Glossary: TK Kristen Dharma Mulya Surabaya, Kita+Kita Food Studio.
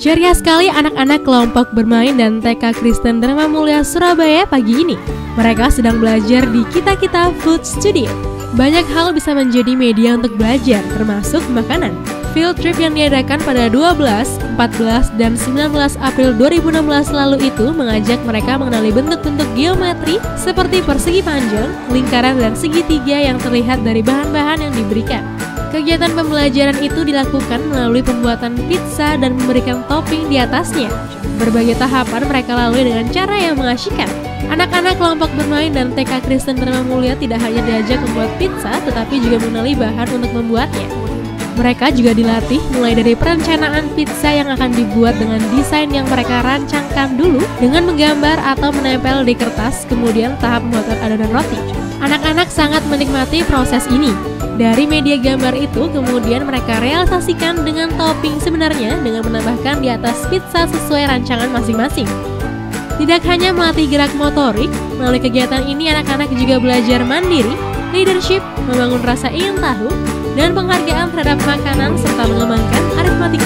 Ceria sekali anak-anak kelompok bermain dan TK Kristen Dharma Mulya Surabaya pagi ini. Mereka sedang belajar di Kita+Kita Food Studio. Banyak hal bisa menjadi media untuk belajar, termasuk makanan. Field trip yang diadakan pada 12, 14, dan 19 April 2016 lalu itu mengajak mereka mengenali bentuk-bentuk geometri seperti persegi panjang, lingkaran, dan segitiga yang terlihat dari bahan-bahan yang diberikan. Kegiatan pembelajaran itu dilakukan melalui pembuatan pizza dan memberikan topping di atasnya. Berbagai tahapan mereka lalui dengan cara yang mengasyikkan. Anak-anak kelompok bermain dan TK Kristen Dharma Mulya tidak hanya diajak membuat pizza, tetapi juga mengenali bahan untuk membuatnya. Mereka juga dilatih mulai dari perencanaan pizza yang akan dibuat dengan desain yang mereka rancangkan dulu dengan menggambar atau menempel di kertas, kemudian tahap membuat adonan roti. Anak-anak sangat menikmati proses ini. Dari media gambar itu kemudian mereka realisasikan dengan topping sebenarnya dengan menambahkan di atas pizza sesuai rancangan masing-masing. Tidak hanya melatih gerak motorik, melalui kegiatan ini anak-anak juga belajar mandiri, leadership, membangun rasa ingin tahu, dan penghargaan terhadap makanan serta mengembangkan aromatik.